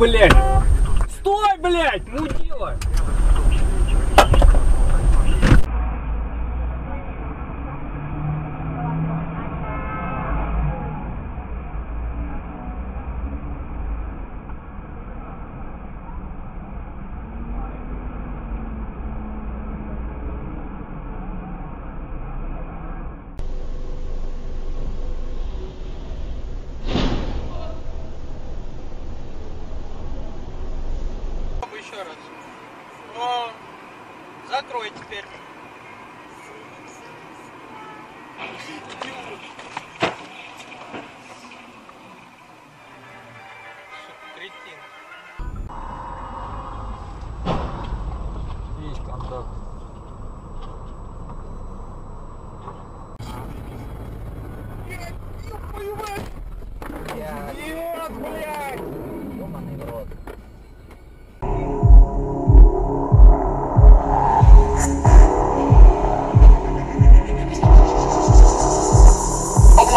блядь! Стой, блядь, мудила! Но закрой теперь. Кретин. Есть контакт. Нет, нет, блядь! Ёбаный в рот. Опа!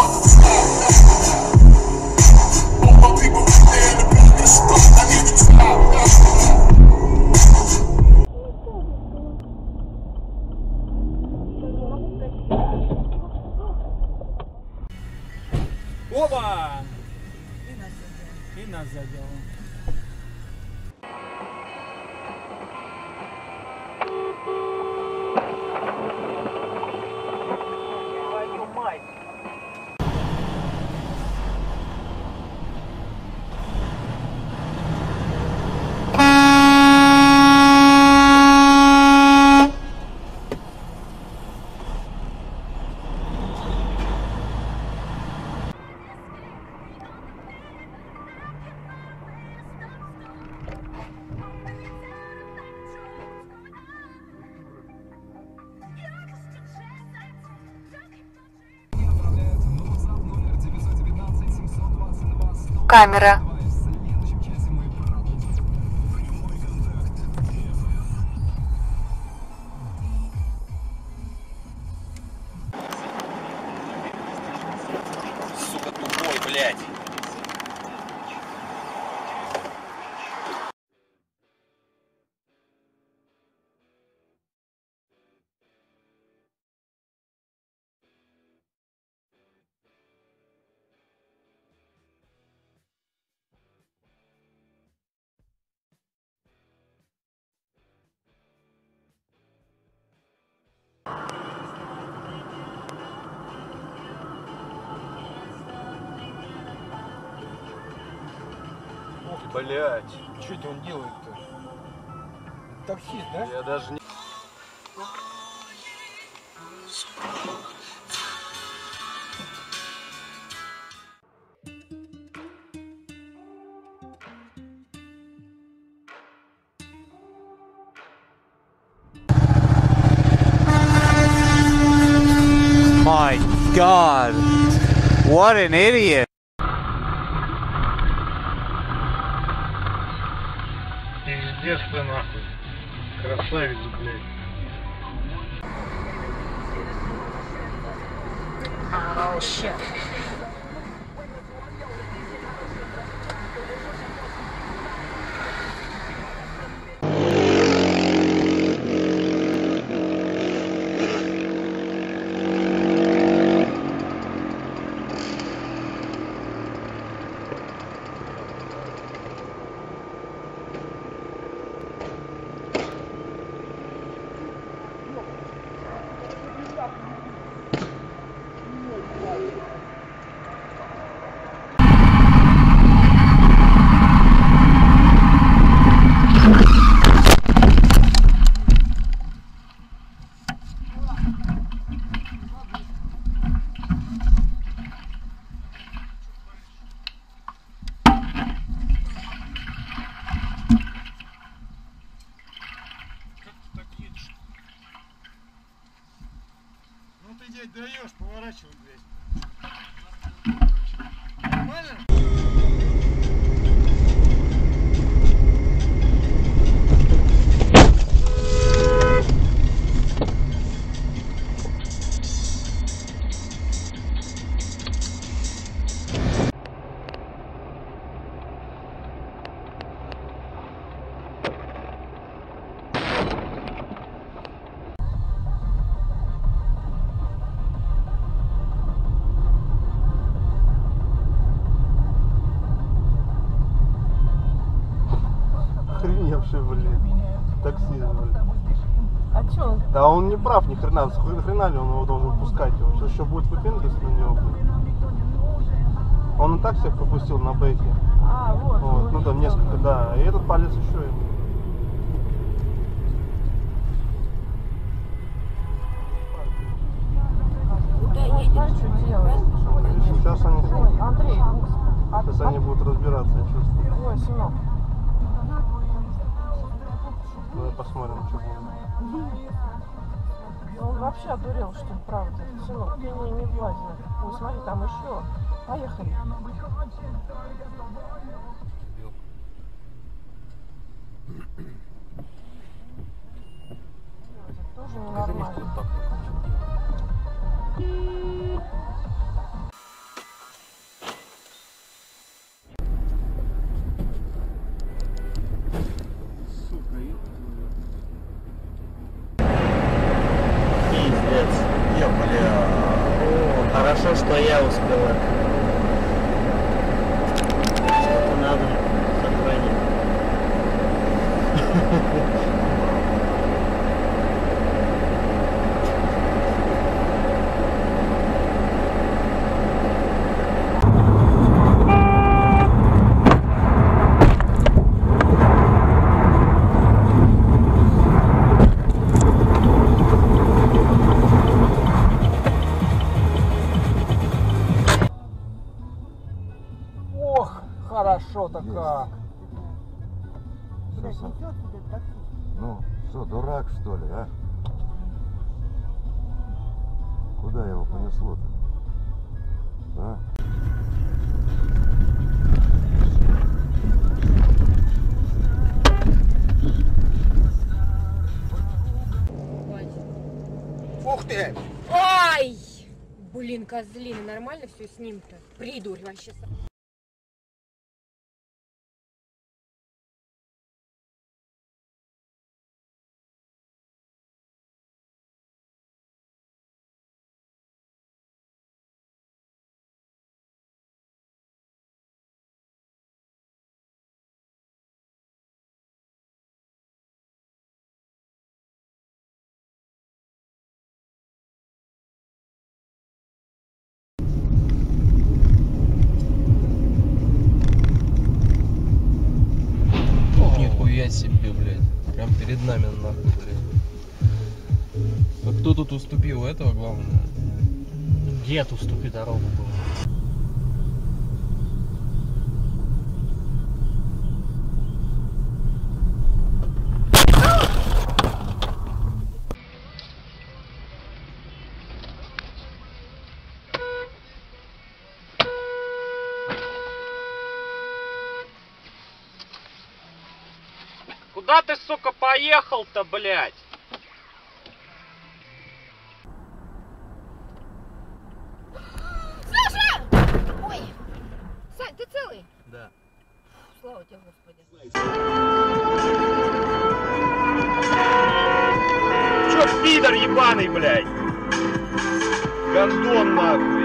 И нас задело. Твою мать! Камера. Сука тупой, блядь. Блять, что это он делает-то? Таксист, да? Я даже не... My God, what an idiot! Пиздец ты нахуй, красавец, блядь. Даешь, поворачивай, блядь. Нормально? вообще, блин, таксист, блин. А чё? Да он не прав, ни хрена, нахрена ли он его должен пускать? Сейчас еще будет выпендриваться на него, блин. Он и так всех пропустил на бейке. А, вот. Вот. Ну там несколько, да. И этот палец еще ему. Куда едешь, что делаешь? Сейчас они... Ой, Андрей, сейчас они будут разбираться, я чувствую. Ой, сынок. Давай посмотрим, что будет. Ну, он вообще одурел, что ли, правда. Сынок, ты не влазь. Ой, смотри, там еще. Поехали. Тоже ненормально. Хорошо, что я успела. Что-то надо сохранить. Как? Блядь, несёт тебе такси. Ну, что, дурак, что ли, а? Куда его понесло-то? А? Ух ты! Ай! Блин, козлина, нормально все с ним-то? Придурь вообще. Себе, блядь, прям перед нами нахуй, блядь. А кто тут уступил, этого главное? Дед, уступи дорогу был. Куда ты, сука, поехал-то, блядь? Саша! Ой! Сань, ты целый? Да. Слава тебе, Господи. Чё, пидор ебаный, блядь? Гордон, нахуй.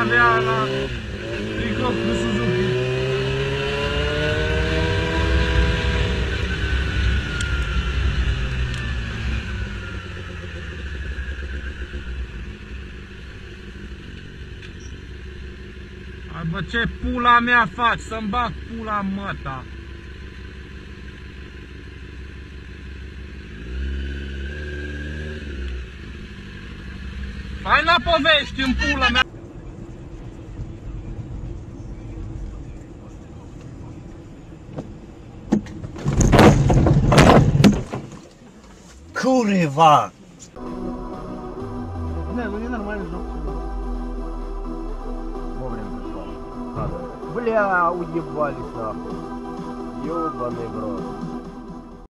Она прекрасный Сузуки. А bă, ce pula mea faci? Să-mi bag pula măta. Hai la povești în pula mea. Kurwa! Не, ну не нормально жопу. Вовремя пришел. Надо. Бля, уебались нахуй. Ёбаный брод.